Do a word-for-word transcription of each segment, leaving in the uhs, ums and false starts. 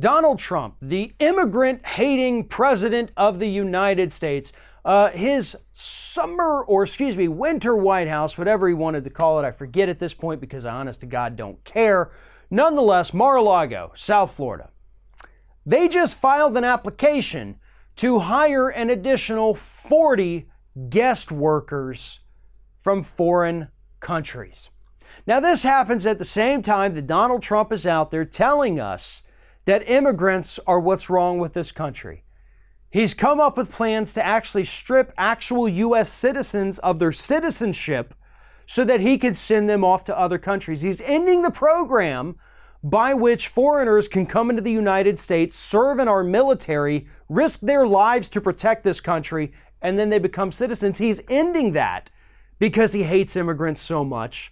Donald Trump, the immigrant-hating president of the United States, uh, his summer, or excuse me, winter White House, whatever he wanted to call it, I forget at this point because I honest to God don't care. Nonetheless, Mar-a-Lago, South Florida, they just filed an application to hire an additional forty guest workers from foreign countries. Now, this happens at the same time that Donald Trump is out there telling us that immigrants are what's wrong with this country. He's come up with plans to actually strip actual U S citizens of their citizenship so that he can send them off to other countries. He's ending the program by which foreigners can come into the United States, serve in our military, risk their lives to protect this country, and then they become citizens. He's ending that because he hates immigrants so much.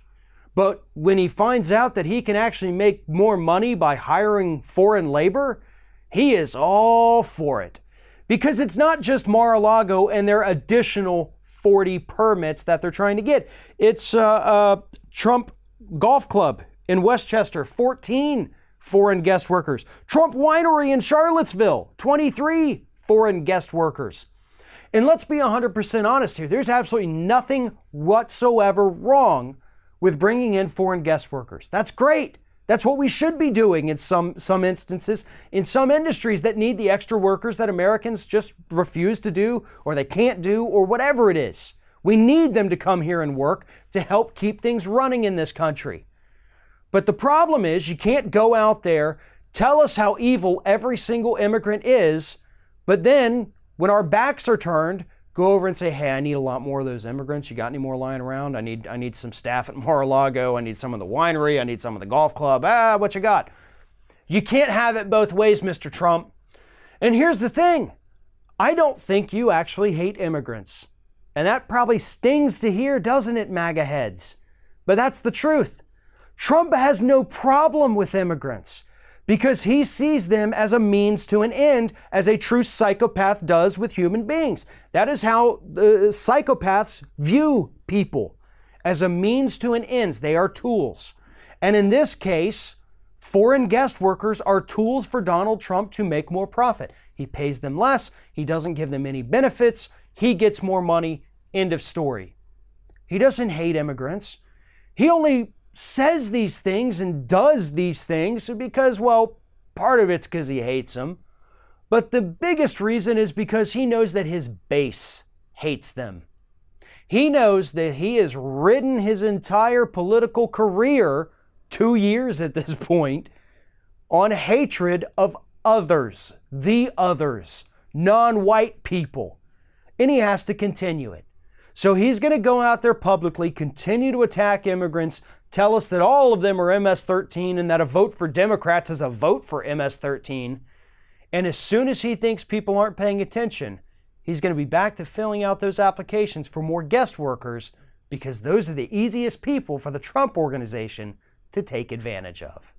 But when he finds out that he can actually make more money by hiring foreign labor, he is all for it. Because it's not just Mar-a-Lago and their additional forty permits that they're trying to get. It's uh, uh, Trump Golf Club in Westchester, fourteen foreign guest workers. Trump Winery in Charlottesville, twenty-three foreign guest workers. And let's be one hundred percent honest here. There's absolutely nothing whatsoever wrong with bringing in foreign guest workers. That's great. That's what we should be doing in some, some instances, in some industries that need the extra workers that Americans just refuse to do, or they can't do, or whatever it is. We need them to come here and work to help keep things running in this country. But the problem is you can't go out there, tell us how evil every single immigrant is, but then when our backs are turned, go over and say, hey, I need a lot more of those immigrants. You got any more lying around? I need, I need some staff at Mar-a-Lago. I need some of the winery. I need some of the golf club. Ah, what you got? You can't have it both ways, Mister Trump. And here's the thing. I don't think you actually hate immigrants. And that probably stings to hear, doesn't it, MAGA heads? But that's the truth. Trump has no problem with immigrants, because he sees them as a means to an end, as a true psychopath does with human beings. That is how uh, psychopaths view people, as a means to an end. They are tools. And in this case, foreign guest workers are tools for Donald Trump to make more profit. He pays them less. He doesn't give them any benefits. He gets more money. End of story. He doesn't hate immigrants. He only says these things and does these things because, well, part of it's because he hates them. But the biggest reason is because he knows that his base hates them. He knows that he has ridden his entire political career, two years at this point, on hatred of others, the others, non-white people. And he has to continue it. So he's going to go out there publicly, continue to attack immigrants, tell us that all of them are M S thirteen and that a vote for Democrats is a vote for M S thirteen. And as soon as he thinks people aren't paying attention, he's going to be back to filling out those applications for more guest workers, because those are the easiest people for the Trump organization to take advantage of.